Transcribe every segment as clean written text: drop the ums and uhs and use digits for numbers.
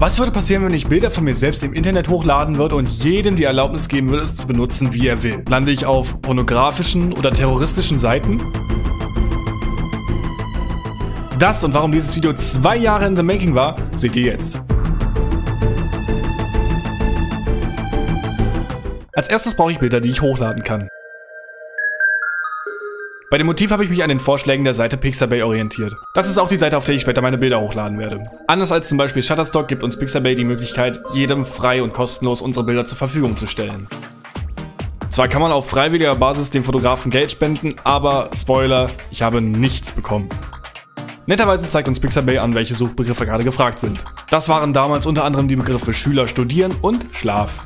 Was würde passieren, wenn ich Bilder von mir selbst im Internet hochladen würde und jedem die Erlaubnis geben würde, es zu benutzen, wie er will? Lande ich auf pornografischen oder terroristischen Seiten? Das und warum dieses Video 2 Jahre in the making war, seht ihr jetzt. Als erstes brauche ich Bilder, die ich hochladen kann. Bei dem Motiv habe ich mich an den Vorschlägen der Seite Pixabay orientiert. Das ist auch die Seite, auf der ich später meine Bilder hochladen werde. Anders als zum Beispiel Shutterstock gibt uns Pixabay die Möglichkeit, jedem frei und kostenlos unsere Bilder zur Verfügung zu stellen. Zwar kann man auf freiwilliger Basis dem Fotografen Geld spenden, aber Spoiler, ich habe nichts bekommen. Netterweise zeigt uns Pixabay an, welche Suchbegriffe gerade gefragt sind. Das waren damals unter anderem die Begriffe Schüler, Studieren und Schlaf.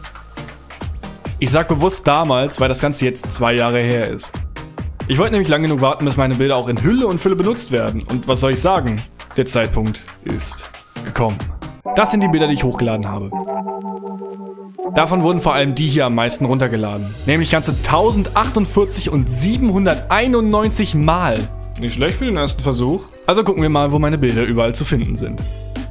Ich sag bewusst damals, weil das Ganze jetzt 2 Jahre her ist. Ich wollte nämlich lang genug warten, bis meine Bilder auch in Hülle und Fülle benutzt werden. Und was soll ich sagen? Der Zeitpunkt ist gekommen. Das sind die Bilder, die ich hochgeladen habe. Davon wurden vor allem die hier am meisten runtergeladen. Nämlich ganze 1048 und 791 Mal. Nicht schlecht für den ersten Versuch. Also gucken wir mal, wo meine Bilder überall zu finden sind.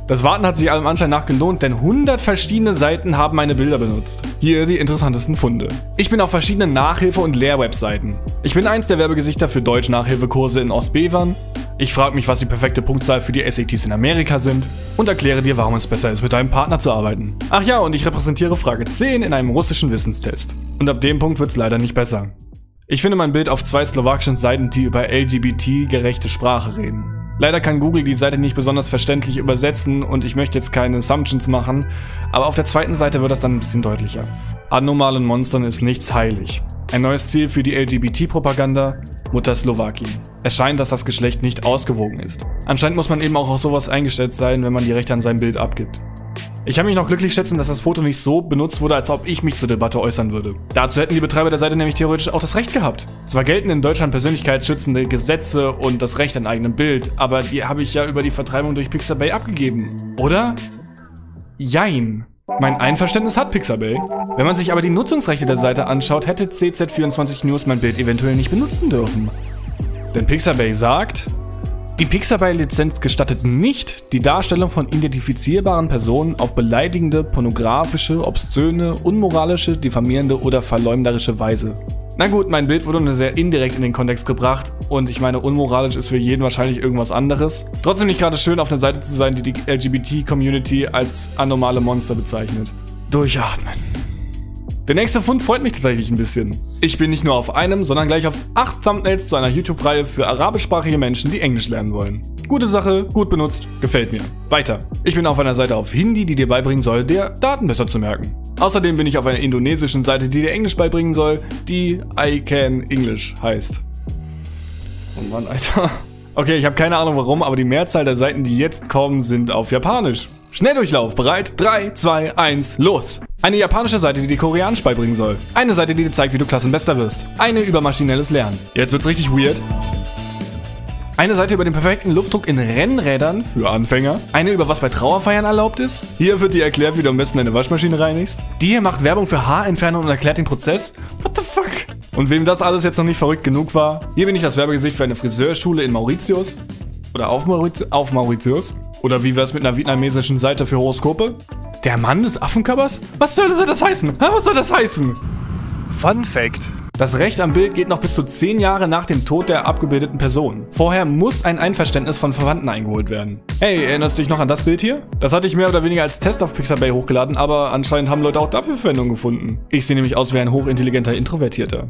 Das Warten hat sich allem Anschein nach gelohnt, denn 100 verschiedene Seiten haben meine Bilder benutzt. Hier die interessantesten Funde. Ich bin auf verschiedenen Nachhilfe- und Lehrwebseiten. Ich bin eins der Werbegesichter für Deutsch-Nachhilfekurse in Ostbevern. Ich frage mich, was die perfekte Punktzahl für die SATs in Amerika sind und erkläre dir, warum es besser ist, mit deinem Partner zu arbeiten. Ach ja, und ich repräsentiere Frage 10 in einem russischen Wissenstest. Und ab dem Punkt wird's leider nicht besser. Ich finde mein Bild auf 2 slowakischen Seiten, die über LGBT-gerechte Sprache reden. Leider kann Google die Seite nicht besonders verständlich übersetzen und ich möchte jetzt keine Assumptions machen, aber auf der zweiten Seite wird das dann ein bisschen deutlicher. An normalen Monstern ist nichts heilig. Ein neues Ziel für die LGBT-Propaganda, Mutter Slowakien. Es scheint, dass das Geschlecht nicht ausgewogen ist. Anscheinend muss man eben auch auf sowas eingestellt sein, wenn man die Rechte an seinem Bild abgibt. Ich kann mich noch glücklich schätzen, dass das Foto nicht so benutzt wurde, als ob ich mich zur Debatte äußern würde. Dazu hätten die Betreiber der Seite nämlich theoretisch auch das Recht gehabt. Zwar gelten in Deutschland persönlichkeitsschützende Gesetze und das Recht an eigenem Bild, aber die habe ich ja über die Vertreibung durch Pixabay abgegeben. Oder? Jein. Mein Einverständnis hat Pixabay. Wenn man sich aber die Nutzungsrechte der Seite anschaut, hätte CZ24 News mein Bild eventuell nicht benutzen dürfen. Denn Pixabay sagt: Die Pixabay-Lizenz gestattet nicht die Darstellung von identifizierbaren Personen auf beleidigende, pornografische, obszöne, unmoralische, diffamierende oder verleumderische Weise. Na gut, mein Bild wurde nur sehr indirekt in den Kontext gebracht und ich meine, unmoralisch ist für jeden wahrscheinlich irgendwas anderes. Trotzdem nicht gerade schön, auf einer Seite zu sein, die LGBT-Community als anormale Monster bezeichnet. Durchatmen. Der nächste Fund freut mich tatsächlich ein bisschen. Ich bin nicht nur auf einem, sondern gleich auf 8 Thumbnails zu einer YouTube-Reihe für arabischsprachige Menschen, die Englisch lernen wollen. Gute Sache, gut benutzt, gefällt mir. Weiter. Ich bin auf einer Seite auf Hindi, die dir beibringen soll, dir Daten besser zu merken. Außerdem bin ich auf einer indonesischen Seite, die dir Englisch beibringen soll, die I Can English heißt. Oh Mann, Alter. Okay, ich habe keine Ahnung warum, aber die Mehrzahl der Seiten, die jetzt kommen, sind auf Japanisch. Schnelldurchlauf, bereit? 3, 2, 1, los! Eine japanische Seite, die dir Koreanisch beibringen soll. Eine Seite, die dir zeigt, wie du Klassenbester wirst. Eine über maschinelles Lernen. Jetzt wird's richtig weird. Eine Seite über den perfekten Luftdruck in Rennrädern für Anfänger. Eine über was bei Trauerfeiern erlaubt ist. Hier wird dir erklärt, wie du am besten deine Waschmaschine reinigst. Die hier macht Werbung für Haarentfernung und erklärt den Prozess. What the fuck? Und wem das alles jetzt noch nicht verrückt genug war, hier bin ich das Werbegesicht für eine Friseurschule in Mauritius. Oder auf Mauritius. Oder wie wär's mit einer vietnamesischen Seite für Horoskope? Der Mann des Affenkörpers? Was soll das heißen? Was soll das heißen? Fun Fact. Das Recht am Bild geht noch bis zu 10 Jahre nach dem Tod der abgebildeten Person. Vorher muss ein Einverständnis von Verwandten eingeholt werden. Hey, erinnerst du dich noch an das Bild hier? Das hatte ich mehr oder weniger als Test auf Pixabay hochgeladen, aber anscheinend haben Leute auch dafür Verwendung gefunden. Ich sehe nämlich aus wie ein hochintelligenter Introvertierter.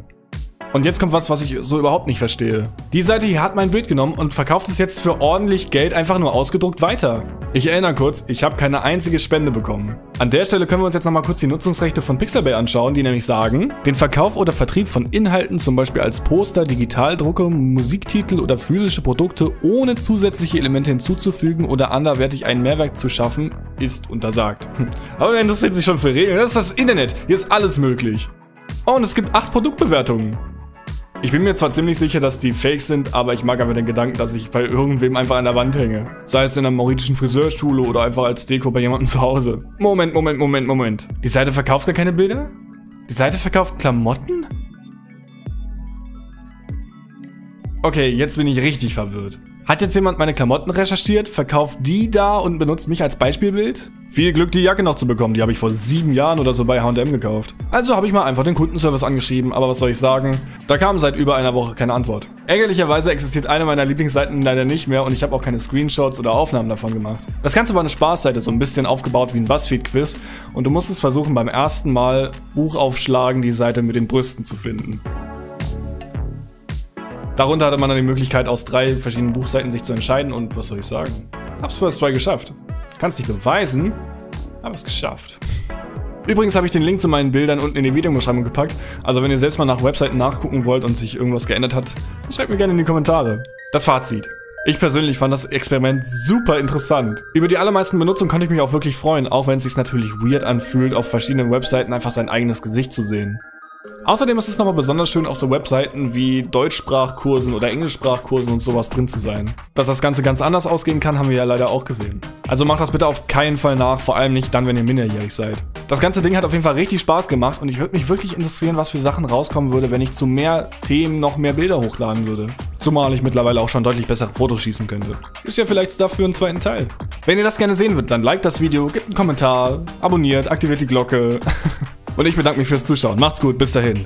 Und jetzt kommt was, was ich so überhaupt nicht verstehe. Die Seite hier hat mein Bild genommen und verkauft es jetzt für ordentlich Geld einfach nur ausgedruckt weiter. Ich erinnere kurz, ich habe keine einzige Spende bekommen. An der Stelle können wir uns jetzt nochmal kurz die Nutzungsrechte von Pixabay anschauen, die nämlich sagen: Den Verkauf oder Vertrieb von Inhalten, zum Beispiel als Poster, Digitaldrucke, Musiktitel oder physische Produkte, ohne zusätzliche Elemente hinzuzufügen oder anderweitig ein Mehrwert zu schaffen, ist untersagt. Aber wer interessiert sich schon für Regeln? Das ist das Internet, hier ist alles möglich. Oh, und es gibt 8 Produktbewertungen. Ich bin mir zwar ziemlich sicher, dass die fake sind, aber ich mag einfach den Gedanken, dass ich bei irgendwem einfach an der Wand hänge. Sei es in einer mauritischen Friseurschule oder einfach als Deko bei jemandem zu Hause. Moment. Die Seite verkauft gar keine Bilder? Die Seite verkauft Klamotten? Okay, jetzt bin ich richtig verwirrt. Hat jetzt jemand meine Klamotten recherchiert, verkauft die da und benutzt mich als Beispielbild? Viel Glück, die Jacke noch zu bekommen. Die habe ich vor 7 Jahren oder so bei H&M gekauft. Also habe ich mal einfach den Kundenservice angeschrieben, aber was soll ich sagen? Da kam seit über einer Woche keine Antwort. Ärgerlicherweise existiert eine meiner Lieblingsseiten leider nicht mehr und ich habe auch keine Screenshots oder Aufnahmen davon gemacht. Das Ganze war eine Spaßseite, so ein bisschen aufgebaut wie ein BuzzFeed-Quiz und du musstest versuchen, beim ersten Mal Buchaufschlagen die Seite mit den Brüsten zu finden. Darunter hatte man dann die Möglichkeit, aus 3 verschiedenen Buchseiten sich zu entscheiden und was soll ich sagen? Hab's First Try geschafft. Kann's nicht beweisen, aber es geschafft. Übrigens habe ich den Link zu meinen Bildern unten in die Videobeschreibung gepackt, also wenn ihr selbst mal nach Webseiten nachgucken wollt und sich irgendwas geändert hat, schreibt mir gerne in die Kommentare. Das Fazit. Ich persönlich fand das Experiment super interessant. Über die allermeisten Benutzungen konnte ich mich auch wirklich freuen, auch wenn es sich natürlich weird anfühlt, auf verschiedenen Webseiten einfach sein eigenes Gesicht zu sehen. Außerdem ist es nochmal besonders schön, auf so Webseiten wie Deutschsprachkursen oder Englischsprachkursen und sowas drin zu sein. Dass das Ganze ganz anders ausgehen kann, haben wir ja leider auch gesehen. Also macht das bitte auf keinen Fall nach, vor allem nicht dann, wenn ihr minderjährig seid. Das ganze Ding hat auf jeden Fall richtig Spaß gemacht und ich würde mich wirklich interessieren, was für Sachen rauskommen würde, wenn ich zu mehr Themen noch mehr Bilder hochladen würde. Zumal ich mittlerweile auch schon deutlich bessere Fotos schießen könnte. Ist ja vielleicht Stuff für einen 2. Teil. Wenn ihr das gerne sehen würdet, dann liked das Video, gebt einen Kommentar, abonniert, aktiviert die Glocke. Und ich bedanke mich fürs Zuschauen. Macht's gut, bis dahin.